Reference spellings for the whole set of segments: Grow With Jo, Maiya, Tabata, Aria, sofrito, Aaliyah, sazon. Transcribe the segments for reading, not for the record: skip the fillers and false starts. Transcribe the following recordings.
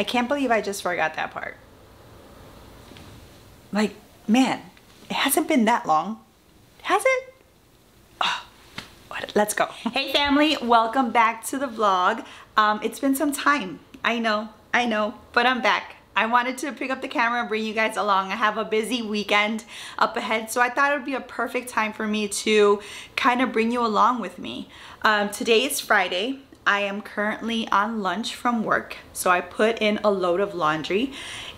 I can't believe I just forgot that part. Like, man, it hasn't been that long, has it? Oh, let's go. Hey family, welcome back to the vlog. It's been some time. I know, but I'm back. I wanted to pick up the camera and bring you guys along. I have a busy weekend up ahead, so I thought it would be a perfect time for me to kind of bring you along with me. Today is Friday. I am currently on lunch from work, so I put in a load of laundry.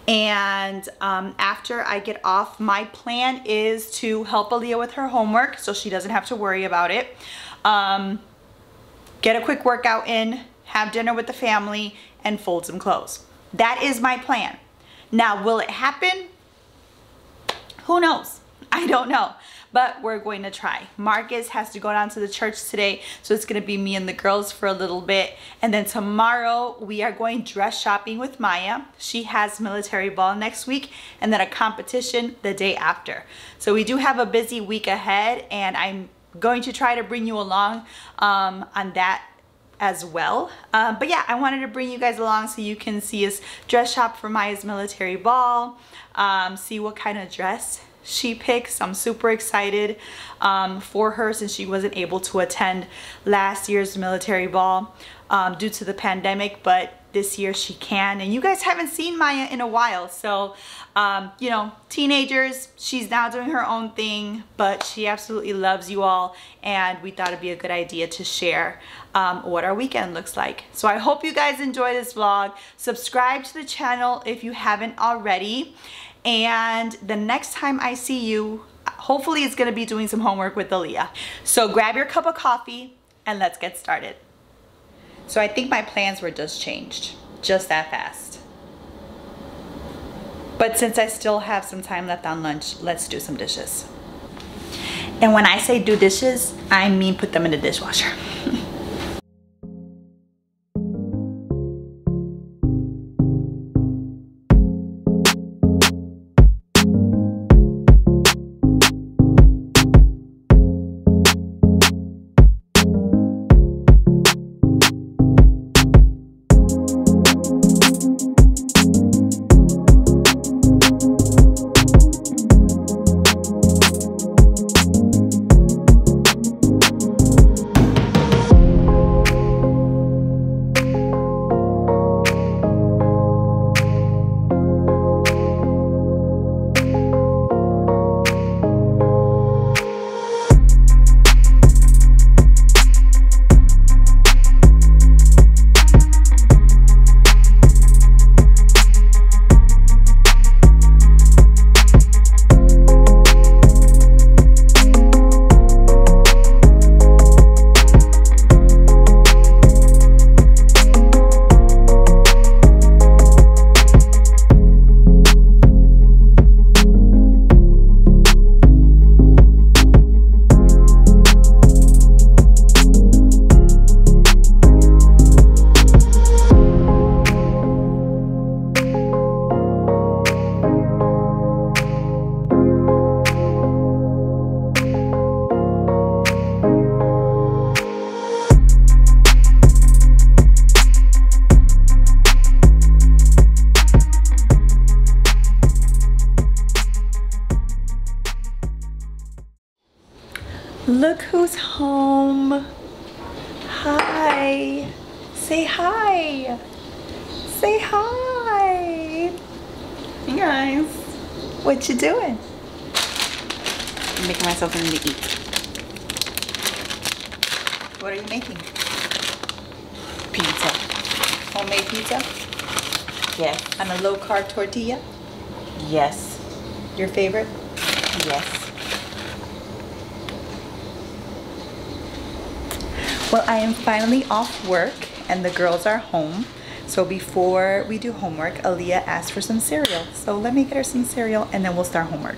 And after I get off, my plan is to help Aaliyah with her homework so she doesn't have to worry about it. Get a quick workout in, have dinner with the family, and fold some clothes. That is my plan. Now, will it happen? Who knows? I don't know, but we're going to try. Marcus has to go down to the church today, so it's gonna be me and the girls for a little bit. And then tomorrow, we are going dress shopping with Maiya. She has military ball next week, and then a competition the day after. So we do have a busy week ahead, and I'm going to try to bring you along on that as well. But yeah, I wanted to bring you guys along so you can see us dress shop for Maiya's military ball, see what kind of dress she picks. I'm super excited for her since she wasn't able to attend last year's military ball due to the pandemic, but this year she can. And you guys haven't seen Maiya in a while, so you know, teenagers, she's now doing her own thing, but she absolutely loves you all, and we thought it'd be a good idea to share what our weekend looks like. So I hope you guys enjoy this vlog. Subscribe to the channel if you haven't already, and the next time I see you, hopefully it's gonna be doing some homework with Aaliyah. So grab your cup of coffee and let's get started. So I think my plans were just changed, just that fast. But since I still have some time left on lunch, let's do some dishes. And when I say do dishes, I mean put them in the dishwasher. Look who's home. Hi. Say hi. Say hi. Hey guys. What you doing? I'm making myself something to eat. What are you making? Pizza. Homemade pizza? Yes. On a low-carb tortilla? Yes. Your favorite? Yes. Well, I am finally off work and the girls are home. So before we do homework, Aaliyah asked for some cereal. So let me get her some cereal and then we'll start homework.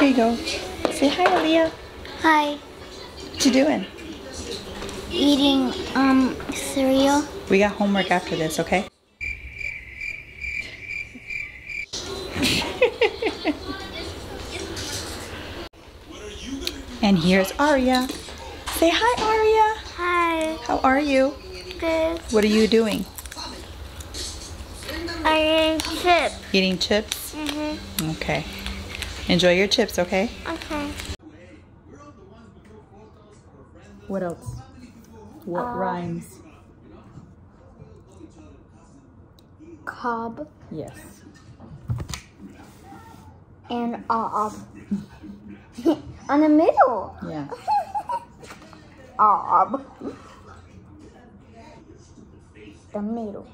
Here you go. Say hi, Aaliyah. Hi. What you doing? Eating cereal. We got homework after this, okay? And here's Aria. Say hi, Aria. Hi. How are you? Good. What are you doing? I'm eating chips. Eating chips? Mm-hmm. Okay. Enjoy your chips, okay? Okay. What else? What rhymes? Cob. Yes. And on the middle. Yeah. Ob. The middle.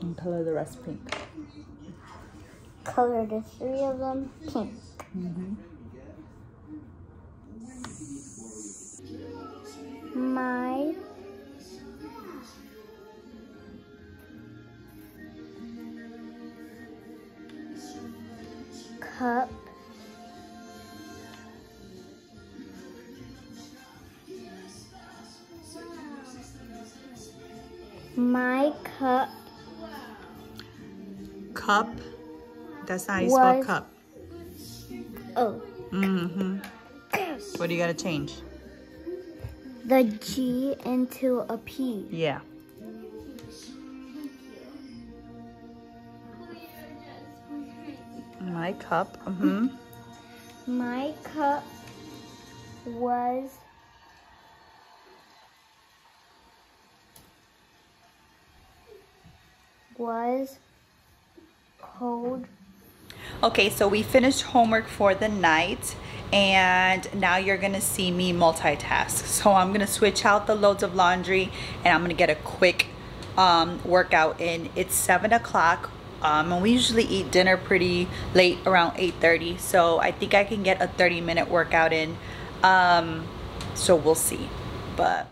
And color the rest pink. Color the three of them pink. Mm-hmm. My. Cup. My cup. Cup? That's how you spell cup. Oh. Mm-hmm. What do you gotta change? The G into a P. Yeah. My cup. Mm-hmm. My cup was cold. Okay, so we finished homework for the night, and now you're gonna see me multitask. So I'm gonna switch out the loads of laundry, and I'm gonna get a quick workout in. It's 7 o'clock, and we usually eat dinner pretty late, around 8:30. So I think I can get a 30-minute workout in. So we'll see, but.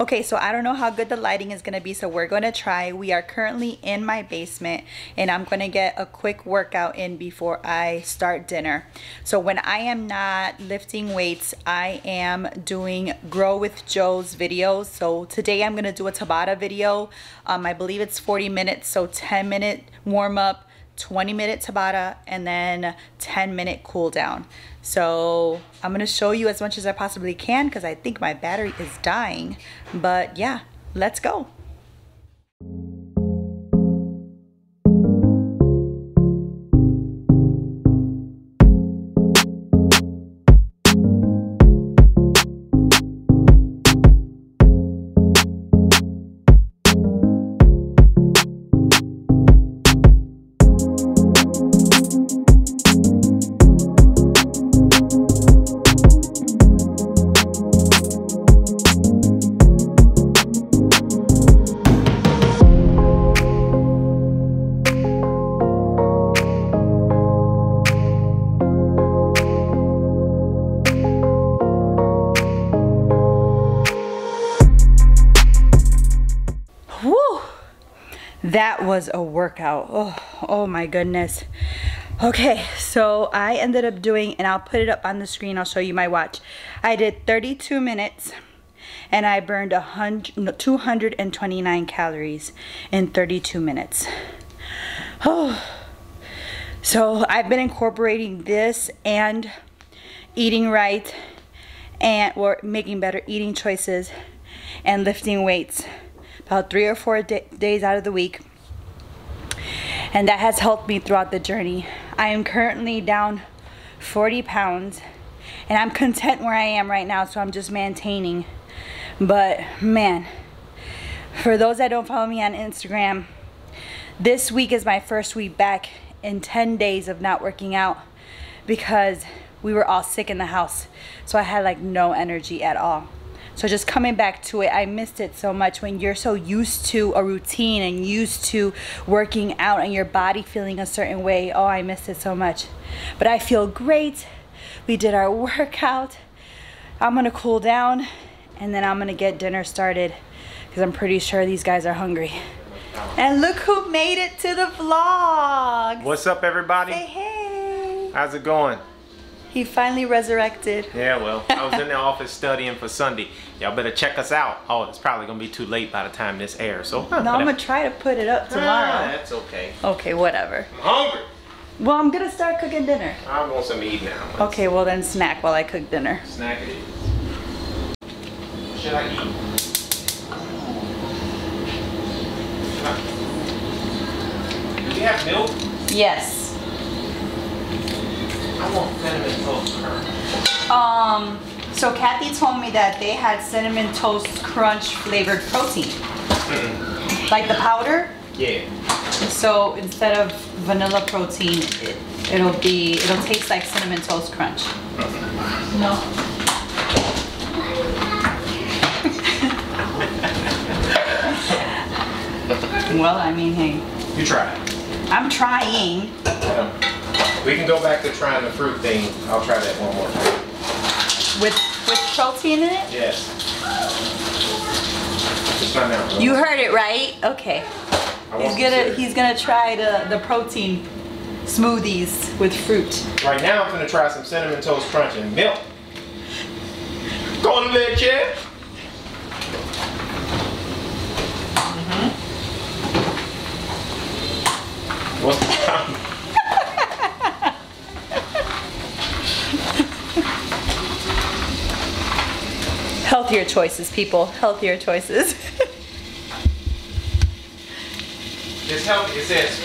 Okay, so I don't know how good the lighting is gonna be, so we're gonna try. We are currently in my basement, and I'm gonna get a quick workout in before I start dinner. So when I am not lifting weights, I am doing Grow With Jo's videos. So today I'm gonna do a Tabata video. I believe it's 40 minutes, so 10-minute warm up, 20-minute Tabata, and then 10-minute cool down. So I'm gonna show you as much as I possibly can because I think my battery is dying. But yeah, let's go. was a workout. Oh my goodness. Okay, so I ended up doing, and I'll put it up on the screen, I'll show you my watch. I did 32 minutes and I burned 229 calories in 32 minutes. Oh, so I've been incorporating this and eating right and making better eating choices and lifting weights about 3 or 4 days out of the week, and that has helped me throughout the journey. I am currently down 40 pounds and I'm content where I am right now, so I'm just maintaining. But man, for those that don't follow me on Instagram, this week is my first week back in 10 days of not working out because we were all sick in the house, so I had like no energy at all. So just coming back to it, I missed it so much. When you're so used to a routine and used to working out and your body feeling a certain way, oh, I missed it so much. But I feel great. We did our workout. I'm gonna cool down and then I'm gonna get dinner started because I'm pretty sure these guys are hungry. And look who made it to the vlog. What's up, everybody? Say hey. How's it going? He finally resurrected. Yeah, well, I was in the office studying for Sunday. Y'all better check us out. Oh, it's probably going to be too late by the time this airs. So, no, I'm going to try to put it up tomorrow. That's okay. Okay, whatever. I'm hungry. Well, I'm going to start cooking dinner. I want some to eat now. Okay, well then snack while I cook dinner. Snack it is. Should I eat? Do we have milk? Yes. I want cinnamon toast crunch. So Kathy told me that they had cinnamon toast crunch flavored protein. Mm-hmm. Like the powder? Yeah. So instead of vanilla protein, it'll taste like cinnamon toast crunch. Mm-hmm. No. Well, I mean, hey. You try. I'm trying. Yeah. We can go back to trying the fruit thing. I'll try that one more time. With protein in it? Yes. It's not now, really. You heard it right? Okay. He's gonna try the protein smoothies with fruit. Right now I'm gonna try some cinnamon toast crunch and milk. Go to bed, yeah. Mm-hmm. What's the time? Healthier choices, people. Healthier choices. This healthy, it says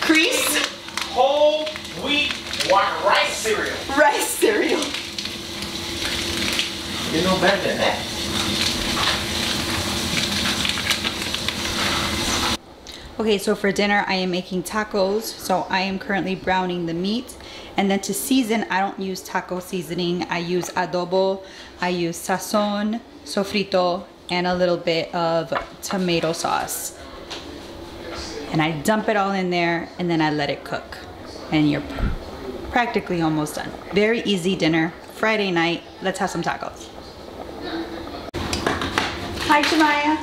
Crease whole wheat rice cereal. Rice cereal. You know better than that. Okay, so for dinner I am making tacos. So I am currently browning the meat. And then to season, I don't use taco seasoning. I use adobo, I use sazon, sofrito, and a little bit of tomato sauce. And I dump it all in there and then I let it cook. And you're practically almost done. Very easy dinner, Friday night. Let's have some tacos. Hi, Maiya.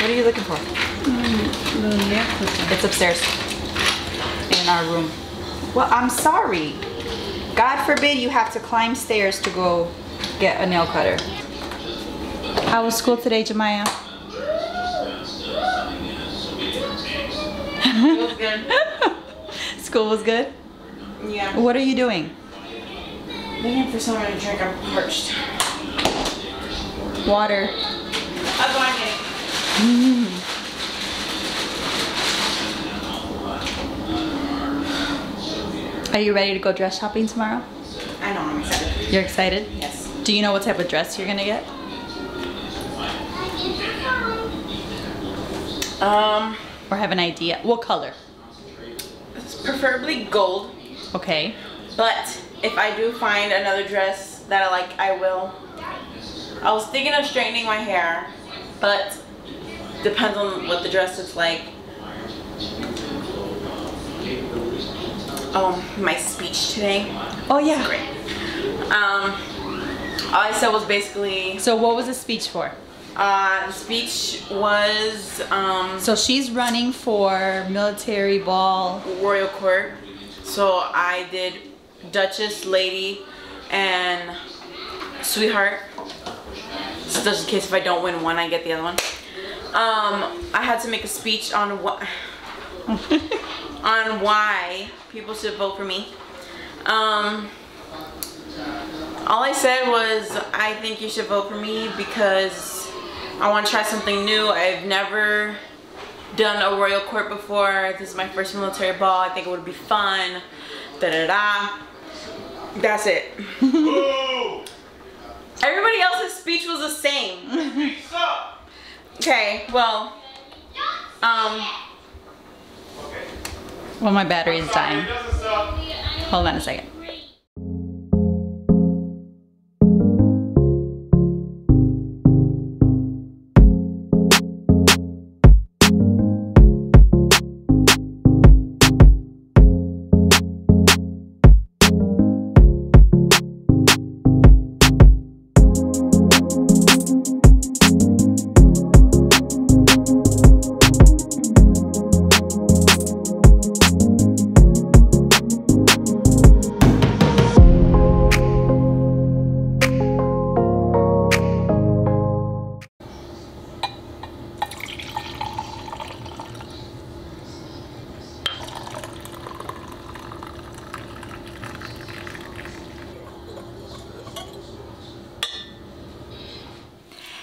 What are you looking for? It's upstairs in our room. Well, I'm sorry. God forbid you have to climb stairs to go get a nail cutter. How was school today, Maiya? It was good. School was good? Yeah. What are you doing? Looking for someone to drink. I'm parched. Water. I'll go on getting. Are you ready to go dress shopping tomorrow? I know, I'm excited. You're excited? Yes. Do you know what type of dress you're gonna get? Or have an idea? What color? Preferably gold. Okay. But if I do find another dress that I like, I will. I was thinking of straightening my hair, but depends on what the dress is like. My speech today. Oh yeah. Great. all I said was basically... So what was the speech for? The speech was... So she's running for military ball. Royal court. So I did Duchess, Lady, and Sweetheart. So just in case if I don't win one, I get the other one. I had to make a speech on what... on why people should vote for me. All I said was I think you should vote for me because I want to try something new. I've never done a royal court before. This is my first military ball. I think it would be fun. That's it. Everybody else's speech was the same. Okay, well, well, my battery is dying. Hold on a second.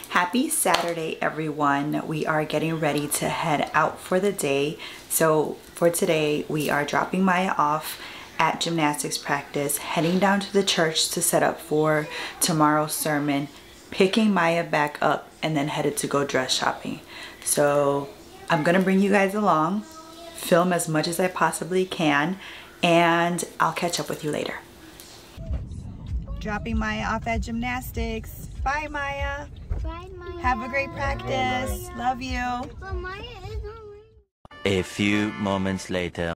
Happy Saturday, everyone. We are getting ready to head out for the day. So for today, we are dropping Maiya off at gymnastics practice, heading down to the church to set up for tomorrow's sermon, picking Maiya back up, and then headed to go dress shopping. So I'm gonna bring you guys along, film as much as I possibly can, and I'll catch up with you later. Dropping Maiya off at gymnastics. Bye, Maiya. Bye, Maiya. Have a great practice. Bye, love you. But Maiya is not ready. A few moments later.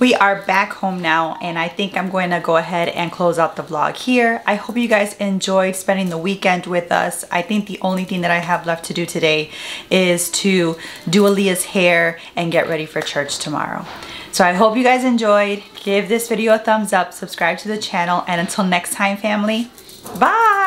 We are back home now, and I think I'm going to go ahead and close out the vlog here. I hope you guys enjoyed spending the weekend with us. I think the only thing that I have left to do today is to do Aaliyah's hair and get ready for church tomorrow. So I hope you guys enjoyed. Give this video a thumbs up, subscribe to the channel, and until next time, family, bye!